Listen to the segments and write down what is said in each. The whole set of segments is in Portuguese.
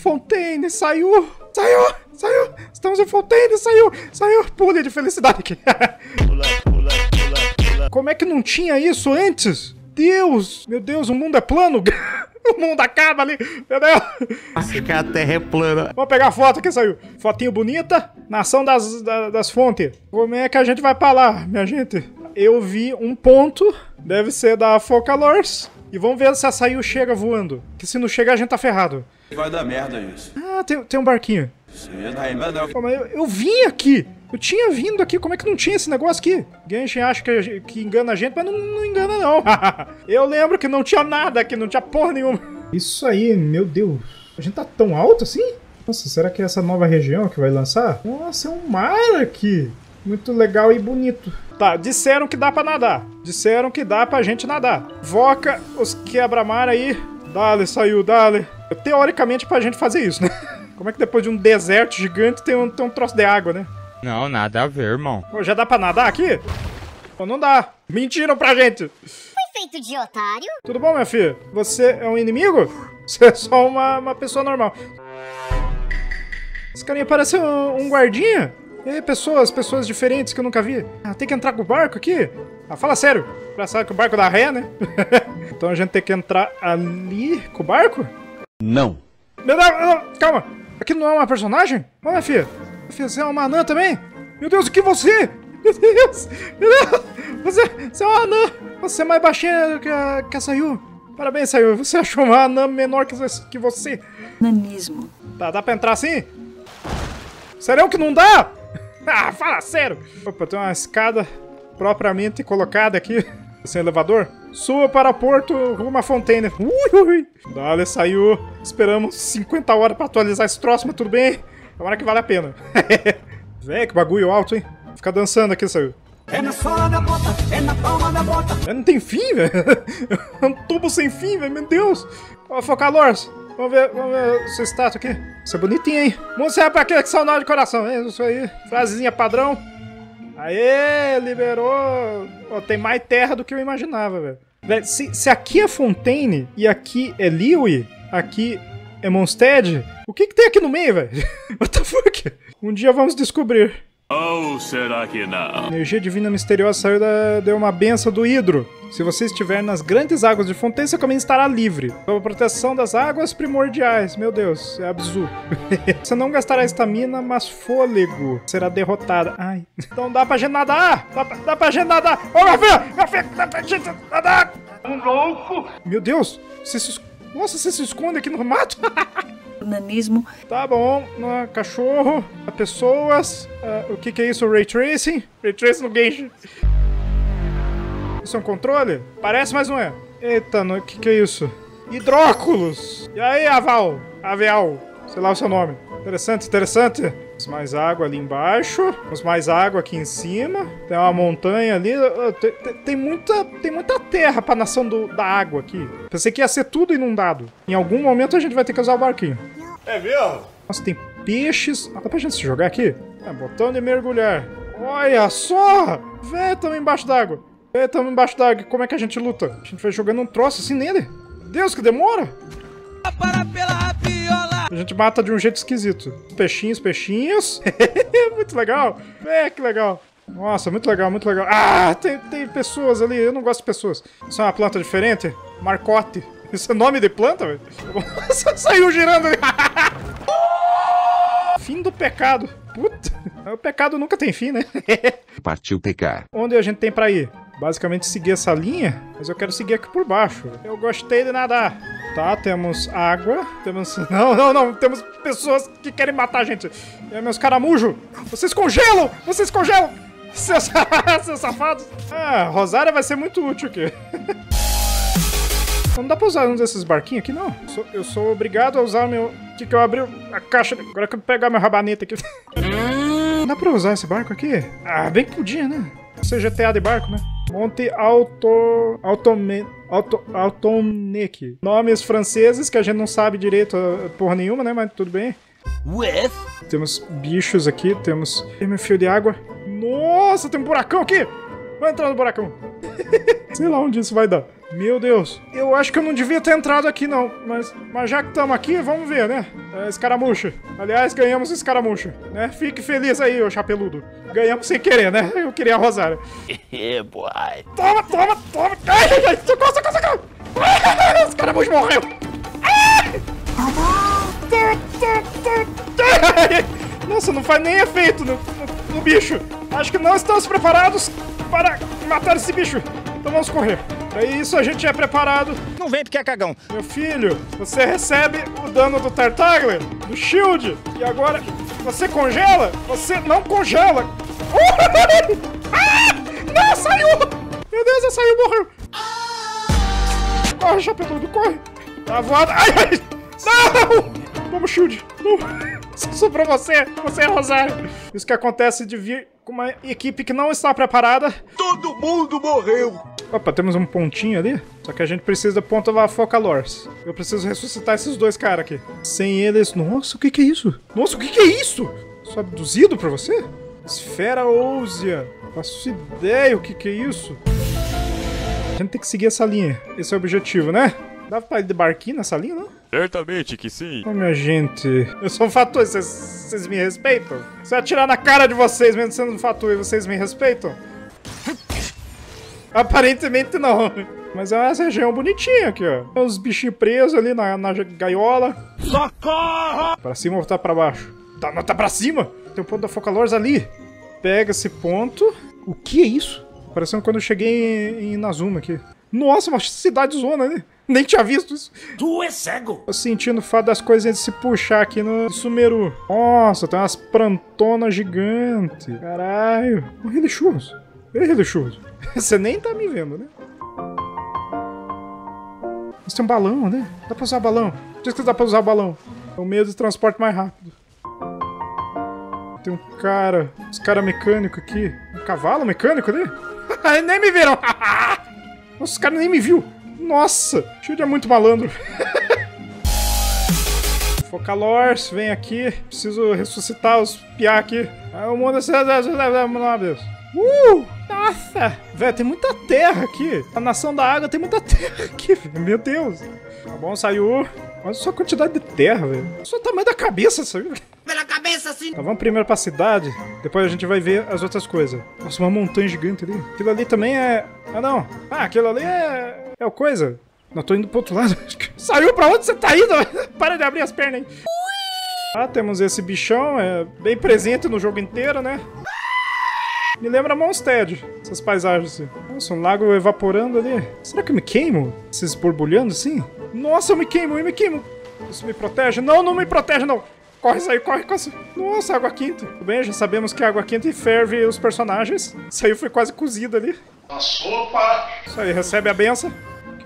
Fontaine, Sayu! Estamos em Fontaine, Sayu! Pule de felicidade aqui. Como é que não tinha isso antes? Deus! Meu Deus, o mundo é plano? O mundo acaba ali, meu Deus! Acho que a terra é plana. Vou pegar a foto aqui, Sayu. Fotinho bonita, nação das fontes. Como é que a gente vai pra lá, minha gente? Eu vi um ponto, deve ser da Focalors. E vamos ver se a Sayu chega voando. Que se não chegar, a gente tá ferrado. Vai dar merda isso. Ah, tem um barquinho. Pô, mas eu vim aqui. Eu tinha vindo aqui. Como é que não tinha esse negócio aqui? Genshin acha que engana a gente, mas não engana, não. Eu lembro que não tinha nada aqui, não tinha porra nenhuma. Isso aí, meu Deus. A gente tá tão alto assim? Nossa, será que é essa nova região que vai lançar? Nossa, é um mar aqui. Muito legal e bonito. Tá, disseram que dá pra nadar. Disseram que dá pra gente nadar. Voca os quebra-mar aí. Dale, Sayu, dale. Teoricamente pra gente fazer isso, né? Como é que depois de um deserto gigante tem um troço de água, né? Não, nada a ver, irmão. Pô, já dá pra nadar aqui? Pô, não dá. Mentiram pra gente. Foi feito de otário. Tudo bom, minha filha? Você é um inimigo? Você é só uma pessoa normal. Esse carinha parece um guardinha. E aí, pessoas diferentes que eu nunca vi. Ah, tem que entrar com o barco aqui? Ah, fala sério. Engraçado que o barco dá ré, né? Então a gente tem que entrar ali com o barco? Não. Não, calma. Aqui não é uma personagem? Olha, filha. Você é uma anã também? Meu Deus, o que você? Meu Deus. Você é uma anã. Você é mais baixinha que a Sayu. Parabéns, Sayu. Você achou uma anã menor que você. Nanismo. Tá, dá pra entrar assim? Será que não dá? Ah, fala sério! Opa, tem uma escada propriamente colocada aqui. Sem elevador. Suba para o porto rumo à Fontaine. Ui! Dale, Sayu. Esperamos 50 horas para atualizar esse troço, mas tudo bem. Agora que vale a pena. Véi, que bagulho alto, hein? Fica dançando aqui, Sayu. É na sola da bota, é na palma da bota. Não tem fim, velho. É um tubo sem fim, velho. Meu Deus. Ó, Focalors. Vamos ver o seu status aqui. Isso é bonitinho, hein? Música pra aquele que saudade de coração, hein? Isso aí. Frasezinha padrão. Aê, liberou. Ó, tem mais terra do que eu imaginava, velho. Se aqui é Fontaine e aqui é Liwi, aqui é Mondstadt, o que tem aqui no meio, velho? What the fuck? Um dia vamos descobrir. Ou será que não? A energia divina misteriosa saiu deu uma benção do Hidro. Se você estiver nas grandes águas de Fontaine, seu caminho estará livre. Sob a proteção das águas primordiais. Meu Deus, é absurdo. Você não gastará estamina, mas fôlego. Será derrotada. Ai. Então dá pra gente nadar. Dá pra gente nadar. Ô, meu filho, dá pra gente nadar. Um louco. Meu Deus, você se esconde aqui no mato? Nanismo. Tá bom, cachorro, pessoas, o que é isso? Ray Tracing? Ray Tracing no Genshin. Isso é um controle? Parece, mas não é. Eita, o que é isso? Hidróculos! E aí, Avial, sei lá o seu nome. Interessante. Temos mais água ali embaixo, temos mais água aqui em cima, tem uma montanha ali, tem muita terra pra nação da água aqui. Pensei que ia ser tudo inundado. Em algum momento a gente vai ter que usar o barquinho. É mesmo? Nossa, tem peixes. Dá pra gente se jogar aqui? É, botão de mergulhar. Olha só! Véi, tamo embaixo d'água. Como é que a gente luta? A gente vai jogando um troço assim nele. Deus, que demora! Para pela viola. A gente mata de um jeito esquisito. Peixinhos. Muito legal. É, que legal. Nossa, muito legal. Ah, tem pessoas ali. Eu não gosto de pessoas. Isso é uma planta diferente? Marcotte. Isso é nome de planta, velho? Saiu girando ali. Fim do pecado. Puta. O pecado nunca tem fim, né? Partiu pecar. Onde a gente tem pra ir? Basicamente seguir essa linha, mas eu quero seguir aqui por baixo. Eu gostei de nadar. Tá, temos água, temos... Não, temos pessoas que querem matar a gente. E aí, meus caramujos, vocês congelam! Seus safados! Ah, Rosária vai ser muito útil aqui. Não dá pra usar um desses barquinhos aqui, não. Eu sou obrigado a usar o meu... que eu abri a caixa... Agora que eu pegar meu rabaneta aqui. Não dá pra usar esse barco aqui? Ah, bem que podia, né? Você GTA de barco, né? Monte Autonec. Nomes franceses que a gente não sabe direito porra nenhuma, né? Mas tudo bem. With? Temos bichos aqui, Tem meu fio de água. Nossa, tem um buracão aqui! Vai entrar no buracão. Sei lá onde isso vai dar. Meu Deus, eu acho que eu não devia ter entrado aqui não, mas já que estamos aqui, vamos ver, né? Escaramucha. Aliás, ganhamos escaramucha, né? Fique feliz aí, ô chapeludo. Ganhamos sem querer, né? Eu queria a Rosária. Boy. Toma, toma, toma. Ai, ai, ai, socorro, socorro, socorro. Ah, escaramucha morreu. Ah! Nossa, não faz nem efeito no bicho. Acho que não estamos preparados para matar esse bicho. Então vamos correr. Pra isso a gente é preparado. Não vem porque é cagão. Meu filho, você recebe o dano do Tartaglia, do Childe. E agora você congela? Você não congela. Ah! Não, saiu! Meu Deus, a Sayu morreu. Corre, chapeludo, corre. Tá voado. Ai, ai. Não! Vamos, Childe. Isso pra você. Você é Rosário. Isso que acontece de vir com uma equipe que não está preparada. Todo mundo morreu. Opa, temos um pontinho ali. Só que a gente precisa da ponta da Focalors. Eu preciso ressuscitar esses dois caras aqui. Sem eles... Nossa, o que que é isso? Nossa, o que que é isso? Sou abduzido pra você? Esfera Ousia. Faço ideia o que que é isso. A gente tem que seguir essa linha. Esse é o objetivo, né? Dá pra ir de barquinho nessa linha, não? Certamente que sim. Ô, minha gente... Eu sou um fator, vocês me respeitam? Se eu atirar na cara de vocês, mesmo sendo um fator, vocês me respeitam? Aparentemente não. Mas é uma região bonitinha aqui, ó. Tem uns bichinhos presos ali na gaiola. Socorro! Pra cima ou tá pra baixo? Tá pra cima! Tem um ponto da Focalors ali. Pega esse ponto. O que é isso? Parecendo quando eu cheguei em Inazuma aqui. Nossa, uma cidade zona, né? Nem tinha visto isso. Tu é cego! Tô sentindo o fato das coisas se puxar aqui no Sumeru. Nossa, tem umas plantonas gigantes. Caralho. Um rei de churros. Ei, do churros. Você nem tá me vendo, né? Mas tem um balão, né? Dá pra usar balão. Diz que dá pra usar balão. É o meio de transporte mais rápido. Tem um cara... Os caras mecânicos aqui. Um cavalo mecânico ali? Nem me viram! Nossa, os caras nem me viu. Nossa! Childe é muito malandro. Focalors, vem aqui. Preciso ressuscitar os piá aqui. O mundo... Nossa! Velho, tem muita terra aqui. A nação da água tem muita terra aqui, velho. Meu Deus. Tá bom, saiu. Olha só a quantidade de terra, velho. Olha só o tamanho da cabeça, saiu. Pela cabeça, sim. Então vamos primeiro pra cidade. Depois a gente vai ver as outras coisas. Nossa, uma montanha gigante ali. Aquilo ali também é... Ah, não. Ah, aquilo ali é... É o coisa. Não, tô indo pro outro lado. Saiu, pra onde você tá indo? Para de abrir as pernas, hein. Ah, temos esse bichão. É bem presente no jogo inteiro, né? Me lembra Monstead, essas paisagens assim. Nossa, um lago evaporando ali. Será que eu me queimo? Vocês borbulhando assim? Nossa, eu me queimo. Isso me protege? Não, não me protege, não. Corre, Sayu, corre. Nossa, água quente. Tudo bem, já sabemos que a água quente ferve os personagens. Sayu foi quase cozida ali. A sopa! Isso aí, recebe a benção.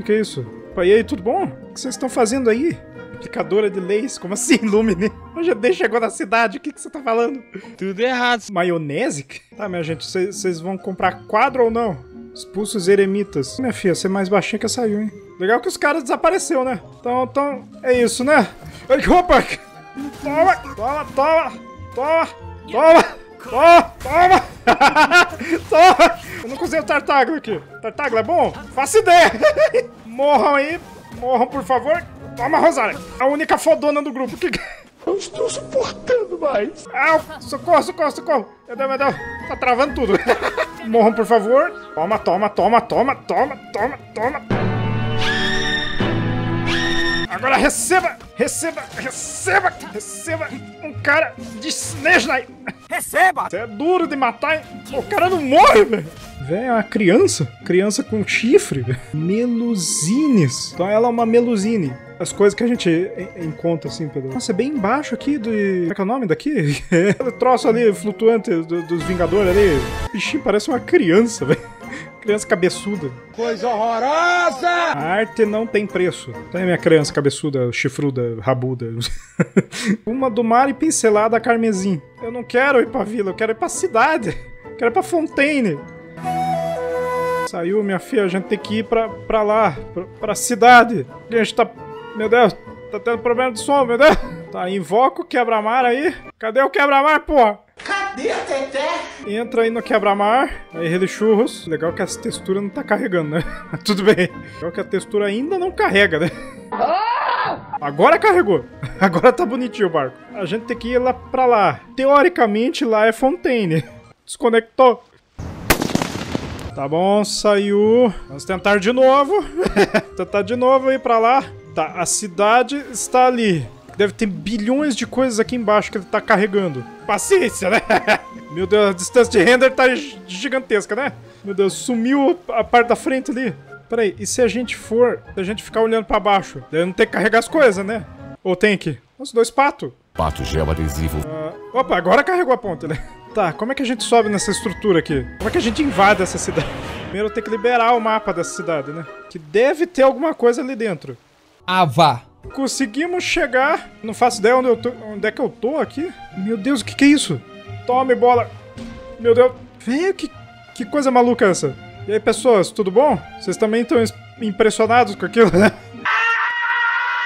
Que é isso? E aí, tudo bom? O que vocês estão fazendo aí? Aplicadora de leis? Como assim, Lumine? Hoje a chegou na cidade, o que você tá falando? Tudo errado. Maionese? Tá, minha gente, vocês vão comprar quadro ou não? Expulsos os eremitas. Minha filha, você é mais baixinha que a Sayu, hein? Legal que os caras desapareceram, né? Então, é isso, né? Opa! Toma! Toma! Toma! Toma! Toma! Toma! Toma! Toma! Eu não cozinhei o Tartaglia aqui. Tartaglia é bom? Faço ideia! Morram aí! Morram, por favor! Toma, Rosária! A única fodona do grupo. Que... Não estou suportando mais. Au! Socorro, socorro, socorro! Meu Deus, meu Deus! Tá travando tudo. Morram, por favor. Toma, toma, toma, toma, toma, toma, toma. Agora receba! Receba! Receba! Receba! Um cara de Snezlai! Receba! Você é duro de matar, hein? O cara não morre, velho! Véi, é uma criança. Criança com chifre. Meluzines. Então ela é uma meluzine. As coisas que a gente encontra assim, Pedro. Nossa, é bem embaixo aqui do... Como é que é o nome daqui? Aquele troço ali, flutuante dos Vingadores ali. Bichinho, parece uma criança, velho. Criança cabeçuda. Coisa horrorosa! A arte não tem preço. Tá aí minha criança cabeçuda, chifruda, rabuda. Uma do mar e pincelada carmesim. Eu não quero ir pra vila, eu quero ir pra cidade. Eu quero ir pra Fontaine. Sayu, minha filha, a gente tem que ir pra lá, pra cidade. A gente tá... Meu Deus, tá tendo problema de som, meu Deus. Tá, invoca o quebra-mar aí. Cadê o quebra-mar, porra? Cadê a Teté? Entra aí no quebra-mar, aí rele churros. Legal que essa textura não tá carregando, né? Tudo bem. Legal que a textura ainda não carrega, né? Agora carregou. Agora tá bonitinho o barco. A gente tem que ir lá pra lá. Teoricamente, lá é Fontaine. Desconectou. Tá bom, saiu. Vamos tentar de novo. Tentar de novo ir pra lá. Tá, a cidade está ali. Deve ter bilhões de coisas aqui embaixo que ele tá carregando. Paciência, né? Meu Deus, a distância de render tá gigantesca, né? Meu Deus, sumiu a parte da frente ali. Peraí, e se a gente for, se a gente ficar olhando pra baixo? Daí não tem que carregar as coisas, né? Ou tem que? Nossa, dois patos. Pato gel adesivo. Opa, agora carregou a ponta, né? Tá, como é que a gente sobe nessa estrutura aqui? Como é que a gente invade essa cidade? Primeiro eu tenho que liberar o mapa dessa cidade, né? Que deve ter alguma coisa ali dentro. Ah, vá. Conseguimos chegar. Não faço ideia onde eu tô. Onde é que eu tô aqui? Meu Deus, o que é isso? Tome, bola. Meu Deus. Velho, que coisa maluca essa. E aí, pessoas, tudo bom? Vocês também estão impressionados com aquilo, né?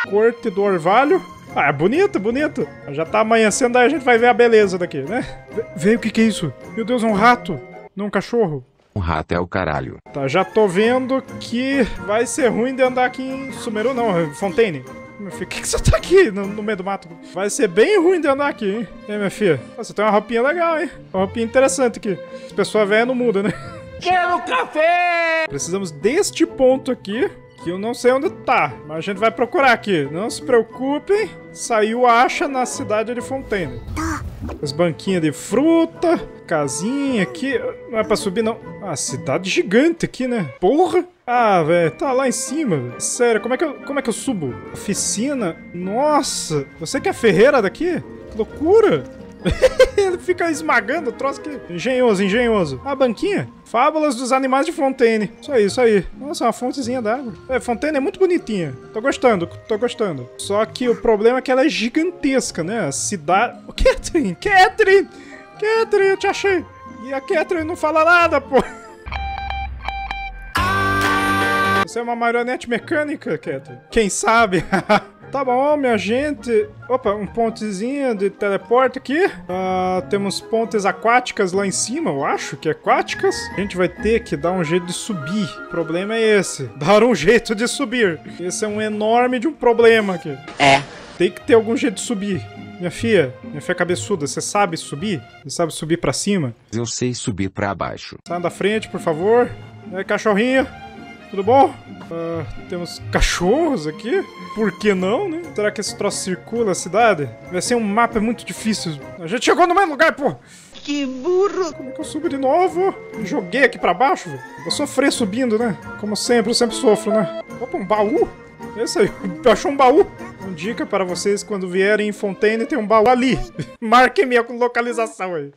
Corte do Orvalho. Ah, é bonito, bonito. Já tá amanhecendo, aí a gente vai ver a beleza daqui, né? Velho, o que é isso? Meu Deus, é um rato. Não, um cachorro. Um rato é o caralho. Tá, já tô vendo que vai ser ruim de andar aqui em Sumeru, não, Fontaine. Meu filho, o que você tá aqui no meio do mato? Vai ser bem ruim de andar aqui, hein? É, minha filha. Você tem uma roupinha legal, hein? Uma roupinha interessante aqui. As pessoas velhas não mudam, né? Quero café! Precisamos deste ponto aqui, que eu não sei onde tá, mas a gente vai procurar aqui. Não se preocupem. Saiu, acha na cidade de Fontaine. As banquinhas de fruta, casinha aqui. Não é pra subir, não. Ah, cidade gigante aqui, né? Porra! Ah, velho, tá lá em cima, velho. Sério, como é que eu subo? Oficina? Nossa! Você que é ferreira daqui? Que loucura! Ele fica esmagando o troço aqui. Engenhoso, engenhoso. Ah, banquinha. Fábulas dos animais de Fontaine. Isso aí, isso aí. Nossa, uma fontezinha d'água. É, Fontaine é muito bonitinha. Tô gostando, tô gostando. Só que o problema é que ela é gigantesca, né? A cidade... Oh, Catherine! Catherine! Catherine, eu te achei! E a Catherine não fala nada, pô! Você é uma marionete mecânica, Catherine? Quem sabe? Tá bom, minha gente. Opa, um pontezinho de teleporte aqui. Temos pontes aquáticas lá em cima, eu acho que aquáticas. A gente vai ter que dar um jeito de subir. O problema é esse. Dar um jeito de subir. Esse é um enorme de um problema aqui. É. Tem que ter algum jeito de subir. Minha filha cabeçuda, você sabe subir? Você sabe subir pra cima? Eu sei subir pra baixo. Sai da frente, por favor. É, cachorrinho. Tudo bom? Temos cachorros aqui? Por que não, né? Será que esse troço circula a cidade? Vai ser um mapa muito difícil. A gente chegou no mesmo lugar, pô! Que burro! Como é que eu subo de novo? Joguei aqui pra baixo, velho. Vou sofrer subindo, né? Como sempre, eu sempre sofro, né? Opa, um baú? É isso aí, achou um baú? Uma dica para vocês, quando vierem em Fontaine, tem um baú ali. Marquem minha localização aí.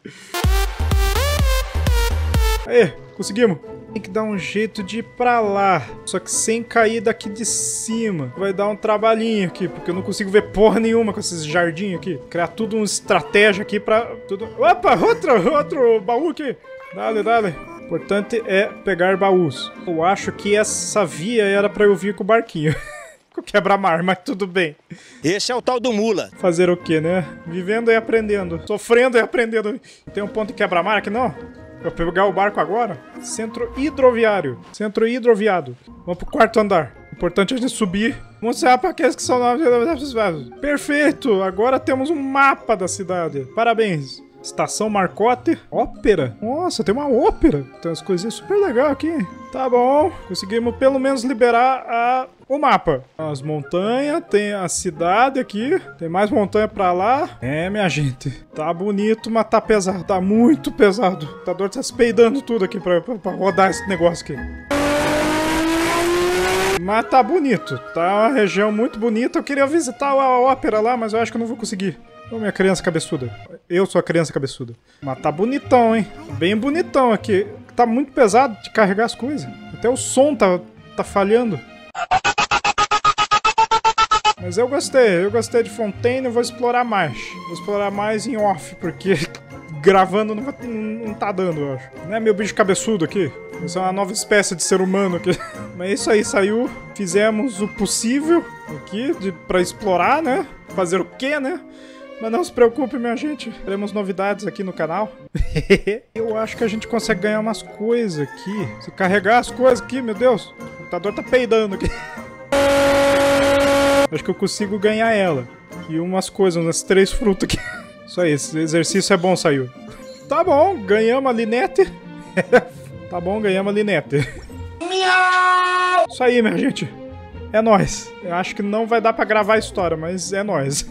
Aê, conseguimos. Tem que dar um jeito de ir pra lá, só que sem cair daqui de cima. Vai dar um trabalhinho aqui, porque eu não consigo ver porra nenhuma com esses jardins aqui. Criar tudo uma estratégia aqui pra... Tudo... Opa, outro baú aqui. Dale, dale. O importante é pegar baús. Eu acho que essa via era pra eu vir com o barquinho. Com o quebra-mar, mas tudo bem. Esse é o tal do mula. Fazer o quê, né? Vivendo e aprendendo. Sofrendo e aprendendo. Tem um ponto de quebra-mar aqui, não? Vou pegar o barco agora. Centro hidroviário. Centro hidroviado. Vamos pro quarto andar. Importante a gente subir. Vamos mostrar para aqueles que são novos. Perfeito! Agora temos um mapa da cidade. Parabéns. Estação Marcotte. Ópera. Nossa, tem uma ópera. Tem umas coisinhas super legais aqui. Tá bom. Conseguimos pelo menos liberar o mapa. As montanhas. Tem a cidade aqui. Tem mais montanha pra lá. É, minha gente. Tá bonito, mas tá pesado. Tá muito pesado. Tá doido, tá se peidando tudo aqui pra rodar esse negócio aqui. Mas tá bonito. Tá uma região muito bonita. Eu queria visitar a ópera lá, mas eu acho que eu não vou conseguir. Ô, minha criança cabeçuda. Eu sou a criança cabeçuda. Mas tá bonitão, hein? Bem bonitão aqui. Tá muito pesado de carregar as coisas. Até o som tá falhando. Mas eu gostei de Fontaine, eu vou explorar mais. Vou explorar mais em off, porque gravando não tá dando, eu acho. Não é meu bicho cabeçudo aqui? Isso é uma nova espécie de ser humano aqui. Mas é isso aí, saiu. Fizemos o possível aqui pra explorar, né? Fazer o quê, né? Mas não se preocupe, minha gente. Teremos novidades aqui no canal. Eu acho que a gente consegue ganhar umas coisas aqui. Se carregar as coisas aqui, meu Deus. O computador tá peidando aqui. Acho que eu consigo ganhar ela. E umas coisas, umas 3 frutas aqui. Isso aí, esse exercício é bom, Sayu. Tá bom, ganhamos a Linette. Tá bom, ganhamos a Linette. Isso aí, minha gente. É nóis. Eu acho que não vai dar pra gravar a história, mas é nóis.